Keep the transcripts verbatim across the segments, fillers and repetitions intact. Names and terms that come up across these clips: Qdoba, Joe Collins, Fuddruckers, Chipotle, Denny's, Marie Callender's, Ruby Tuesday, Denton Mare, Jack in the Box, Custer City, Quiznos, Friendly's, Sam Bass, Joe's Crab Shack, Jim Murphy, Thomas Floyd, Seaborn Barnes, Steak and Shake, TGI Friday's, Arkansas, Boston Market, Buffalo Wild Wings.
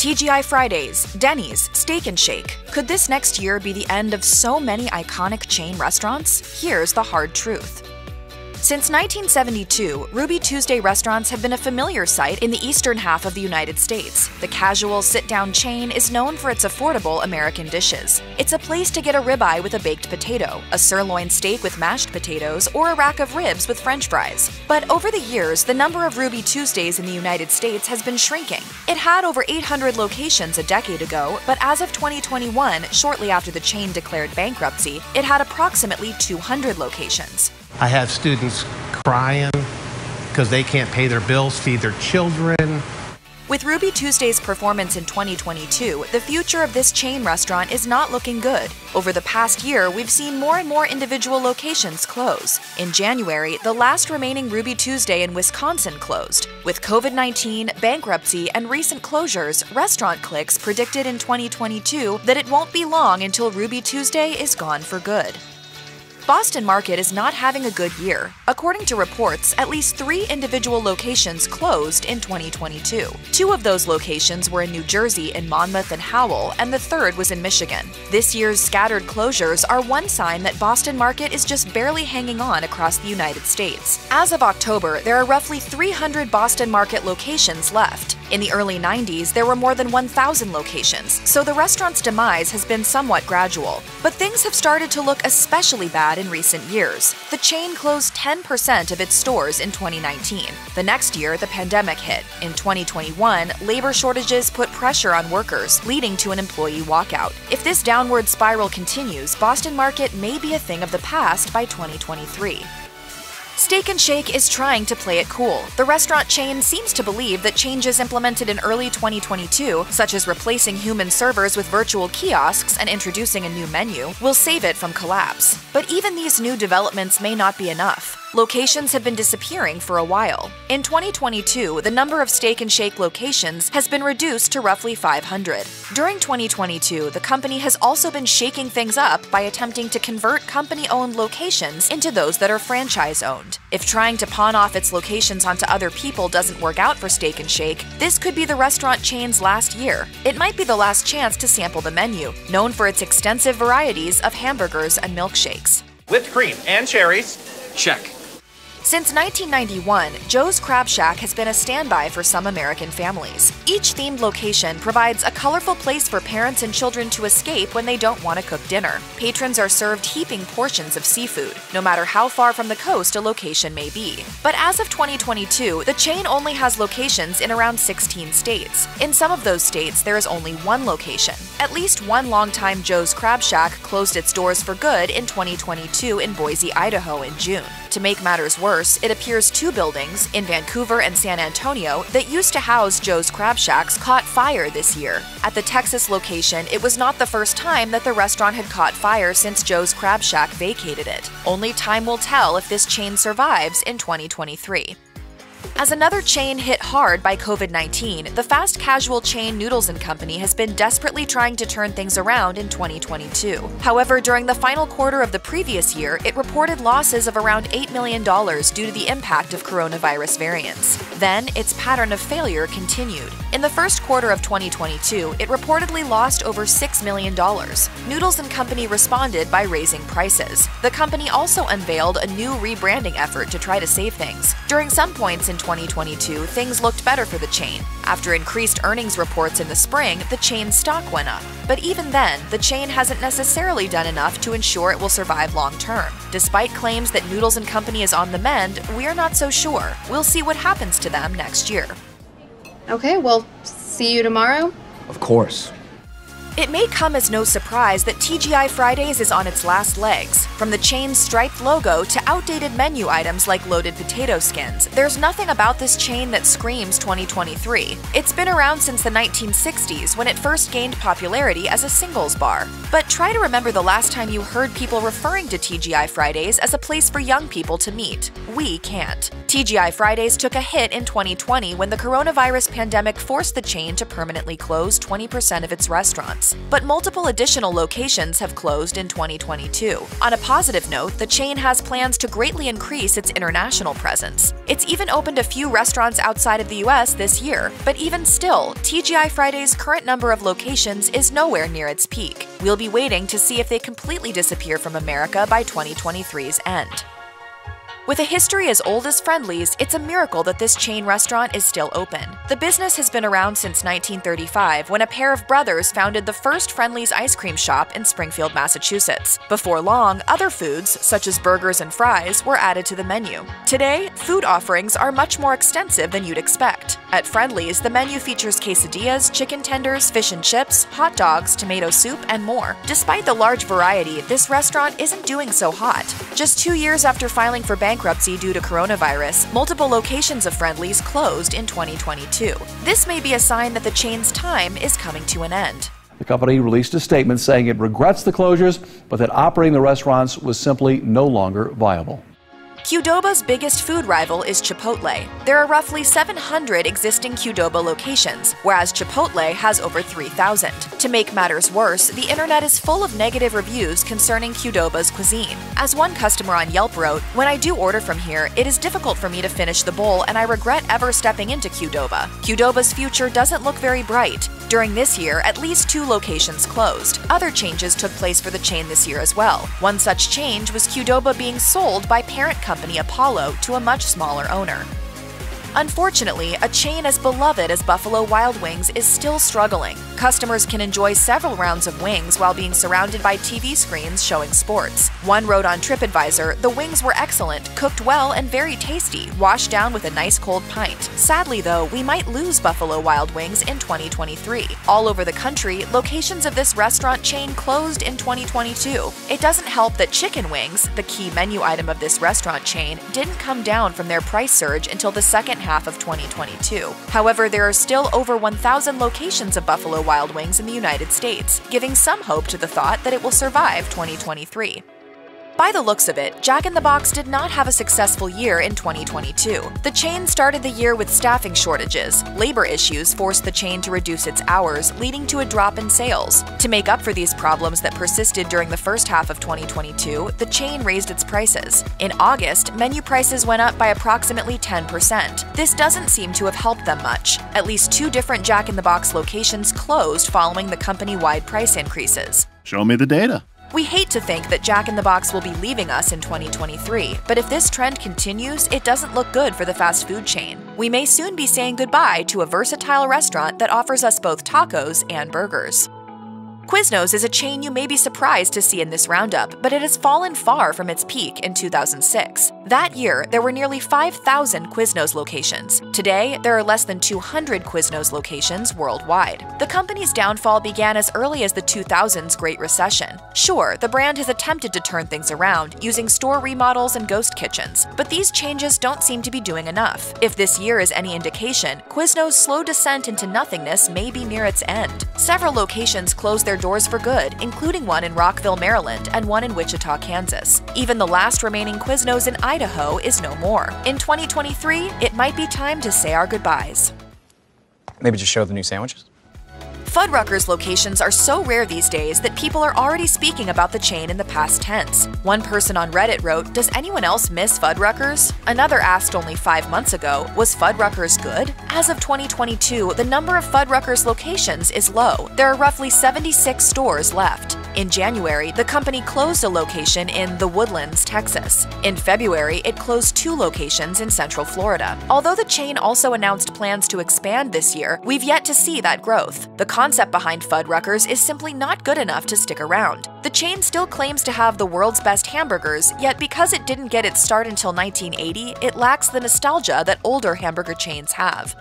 T G I Friday's, Denny's, Steak and Shake. Could this next year be the end of so many iconic chain restaurants? Here's the hard truth. Since nineteen seventy-two, Ruby Tuesday restaurants have been a familiar sight in the eastern half of the United States. The casual sit-down chain is known for its affordable American dishes. It's a place to get a ribeye with a baked potato, a sirloin steak with mashed potatoes, or a rack of ribs with French fries. But over the years, the number of Ruby Tuesdays in the United States has been shrinking. It had over eight hundred locations a decade ago, but as of twenty twenty-one, shortly after the chain declared bankruptcy, it had approximately two hundred locations. I have students crying because they can't pay their bills, feed their children. With Ruby Tuesday's performance in twenty twenty-two, the future of this chain restaurant is not looking good. Over the past year, we've seen more and more individual locations close. In January, the last remaining Ruby Tuesday in Wisconsin closed. With COVID nineteen, bankruptcy, and recent closures, restaurant cliques predicted in twenty twenty-two that it won't be long until Ruby Tuesday is gone for good. Boston Market is not having a good year. According to reports, at least three individual locations closed in twenty twenty-two. Two of those locations were in New Jersey in Monmouth and Howell, and the third was in Michigan. This year's scattered closures are one sign that Boston Market is just barely hanging on across the United States. As of October, there are roughly three hundred Boston Market locations left. In the early nineties, there were more than one thousand locations, so the restaurant's demise has been somewhat gradual. But things have started to look especially bad in recent years. The chain closed ten percent of its stores in twenty nineteen. The next year, the pandemic hit. In twenty twenty-one, labor shortages put pressure on workers, leading to an employee walkout. If this downward spiral continues, Boston Market may be a thing of the past by twenty twenty-three. Steak and Shake is trying to play it cool. The restaurant chain seems to believe that changes implemented in early twenty twenty-two, such as replacing human servers with virtual kiosks and introducing a new menu, will save it from collapse. But even these new developments may not be enough. Locations have been disappearing for a while. In twenty twenty-two, the number of Steak and Shake locations has been reduced to roughly five hundred. During twenty twenty-two, the company has also been shaking things up by attempting to convert company-owned locations into those that are franchise-owned. If trying to pawn off its locations onto other people doesn't work out for Steak and Shake, this could be the restaurant chain's last year. It might be the last chance to sample the menu, known for its extensive varieties of hamburgers and milkshakes. Whipped cream and cherries. Check. Since nineteen ninety-one, Joe's Crab Shack has been a standby for some American families. Each themed location provides a colorful place for parents and children to escape when they don't want to cook dinner. Patrons are served heaping portions of seafood, no matter how far from the coast a location may be. But as of twenty twenty-two, the chain only has locations in around sixteen states. In some of those states, there is only one location. At least one longtime Joe's Crab Shack closed its doors for good in twenty twenty-two in Boise, Idaho in June. To make matters worse, it appears two buildings, in Vancouver and San Antonio, that used to house Joe's Crab Shacks caught fire this year. At the Texas location, it was not the first time that the restaurant had caught fire since Joe's Crab Shack vacated it. Only time will tell if this chain survives in twenty twenty-three. As another chain hit hard by COVID nineteen, the fast casual chain Noodles and Company has been desperately trying to turn things around in twenty twenty-two. However, during the final quarter of the previous year, it reported losses of around eight million dollars due to the impact of coronavirus variants. Then, its pattern of failure continued. In the first quarter of twenty twenty-two, it reportedly lost over six million dollars. Noodles and Company responded by raising prices. The company also unveiled a new rebranding effort to try to save things. During some points in twenty twenty-two, things looked better for the chain. After increased earnings reports in the spring, the chain's stock went up. But even then, the chain hasn't necessarily done enough to ensure it will survive long term. Despite claims that Noodles and Company is on the mend, we're not so sure. We'll see what happens to them next year. Okay, well, see you tomorrow? Of course. It may come as no surprise that T G I Fridays is on its last legs. From the chain's striped logo to outdated menu items like loaded potato skins, there's nothing about this chain that screams twenty twenty-three. It's been around since the nineteen sixties, when it first gained popularity as a singles bar. But try to remember the last time you heard people referring to T G I Fridays as a place for young people to meet. We can't. T G I Fridays took a hit in twenty twenty when the coronavirus pandemic forced the chain to permanently close twenty percent of its restaurants. But multiple additional locations have closed in twenty twenty-two. On a positive note, the chain has plans to greatly increase its international presence. It's even opened a few restaurants outside of the U S this year, but even still, T G I Friday's current number of locations is nowhere near its peak. We'll be waiting to see if they completely disappear from America by twenty twenty-three's end. With a history as old as Friendly's, it's a miracle that this chain restaurant is still open. The business has been around since nineteen thirty-five, when a pair of brothers founded the first Friendly's ice cream shop in Springfield, Massachusetts. Before long, other foods, such as burgers and fries, were added to the menu. Today, food offerings are much more extensive than you'd expect. At Friendly's, the menu features quesadillas, chicken tenders, fish and chips, hot dogs, tomato soup, and more. Despite the large variety, this restaurant isn't doing so hot. Just two years after filing for bankruptcy, Bankruptcy due to coronavirus, multiple locations of Friendly's closed in twenty twenty-two. This may be a sign that the chain's time is coming to an end. The company released a statement saying it regrets the closures, but that operating the restaurants was simply no longer viable. Qdoba's biggest food rival is Chipotle. There are roughly seven hundred existing Qdoba locations, whereas Chipotle has over three thousand. To make matters worse, the internet is full of negative reviews concerning Qdoba's cuisine. As one customer on Yelp wrote, "When I do order from here, it is difficult for me to finish the bowl and I regret ever stepping into Qdoba. Qdoba's future doesn't look very bright." During this year, at least two locations closed. Other changes took place for the chain this year as well. One such change was Qdoba being sold by parent company Apollo to a much smaller owner. Unfortunately, a chain as beloved as Buffalo Wild Wings is still struggling. Customers can enjoy several rounds of wings while being surrounded by T V screens showing sports. One wrote on TripAdvisor, "The wings were excellent, cooked well and very tasty, washed down with a nice cold pint. Sadly though, we might lose Buffalo Wild Wings in twenty twenty-three. All over the country, locations of this restaurant chain closed in twenty twenty-two. It doesn't help that chicken wings, the key menu item of this restaurant chain, didn't come down from their price surge until the second half of twenty twenty-two. However, there are still over one thousand locations of Buffalo Wild Wings in the United States, giving some hope to the thought that it will survive twenty twenty-three. By the looks of it, Jack in the Box did not have a successful year in twenty twenty-two. The chain started the year with staffing shortages. Labor issues forced the chain to reduce its hours, leading to a drop in sales. To make up for these problems that persisted during the first half of twenty twenty-two, the chain raised its prices. In August, menu prices went up by approximately ten percent. This doesn't seem to have helped them much. At least two different Jack in the Box locations closed following the company-wide price increases. Show me the data. We hate to think that Jack in the Box will be leaving us in twenty twenty-three, but if this trend continues, it doesn't look good for the fast food chain. We may soon be saying goodbye to a versatile restaurant that offers us both tacos and burgers. Quiznos is a chain you may be surprised to see in this roundup, but it has fallen far from its peak in two thousand six. That year, there were nearly five thousand Quiznos locations. Today, there are less than two hundred Quiznos locations worldwide. The company's downfall began as early as the two thousands Great Recession. Sure, the brand has attempted to turn things around using store remodels and ghost kitchens, but these changes don't seem to be doing enough. If this year is any indication, Quiznos' slow descent into nothingness may be near its end. Several locations closed their doors for good, including one in Rockville, Maryland, and one in Wichita, Kansas. Even the last remaining Quiznos in Idaho is no more. In twenty twenty-three, it might be time to say our goodbyes. Maybe just show the new sandwiches? Fuddruckers locations are so rare these days that people are already speaking about the chain in the past tense. One person on Reddit wrote, "Does anyone else miss Fuddruckers?" Another asked only five months ago, "Was Fuddruckers good?" As of twenty twenty-two, the number of Fuddruckers locations is low. There are roughly seventy-six stores left. In January, the company closed a location in The Woodlands, Texas. In February, it closed two locations in Central Florida. Although the chain also announced plans to expand this year, we've yet to see that growth. The concept behind Fuddruckers is simply not good enough to stick around. The chain still claims to have the world's best hamburgers, yet because it didn't get its start until nineteen eighty, it lacks the nostalgia that older hamburger chains have.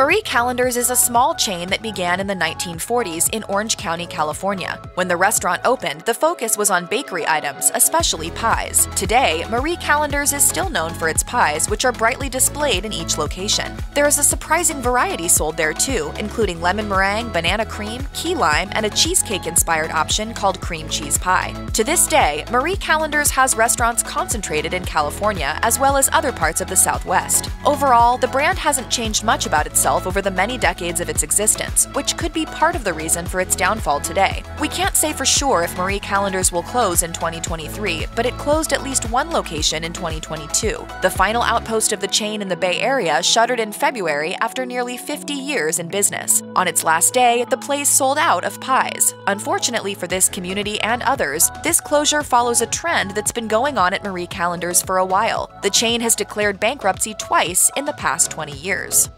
Marie Callender's is a small chain that began in the nineteen forties in Orange County, California. When the restaurant opened, the focus was on bakery items, especially pies. Today, Marie Callender's is still known for its pies, which are brightly displayed in each location. There is a surprising variety sold there too, including lemon meringue, banana cream, key lime, and a cheesecake-inspired option called cream cheese pie. To this day, Marie Callender's has restaurants concentrated in California as well as other parts of the Southwest. Overall, the brand hasn't changed much about itself itself over the many decades of its existence, which could be part of the reason for its downfall today. We can't say for sure if Marie Callender's will close in twenty twenty-three, but it closed at least one location in twenty twenty-two. The final outpost of the chain in the Bay Area shuttered in February after nearly fifty years in business. On its last day, the place sold out of pies. Unfortunately for this community and others, this closure follows a trend that's been going on at Marie Callender's for a while. The chain has declared bankruptcy twice in the past twenty years.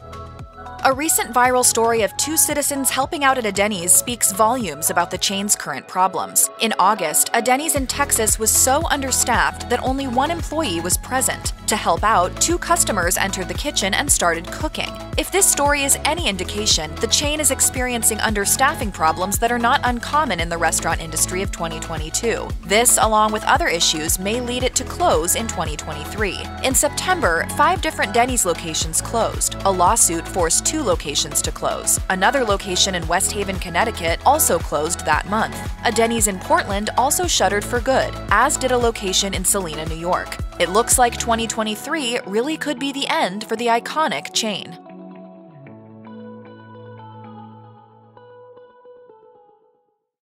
A recent viral story of two citizens helping out at a Denny's speaks volumes about the chain's current problems. In August, a Denny's in Texas was so understaffed that only one employee was present. To help out, two customers entered the kitchen and started cooking. If this story is any indication, the chain is experiencing understaffing problems that are not uncommon in the restaurant industry of twenty twenty-two. This, along with other issues, may lead it to close in twenty twenty-three. In September, five different Denny's locations closed. A lawsuit forced two Two locations to close. Another location in West Haven, Connecticut also closed that month. A Denny's in Portland also shuttered for good, as did a location in Salina, New York. It looks like twenty twenty-three really could be the end for the iconic chain.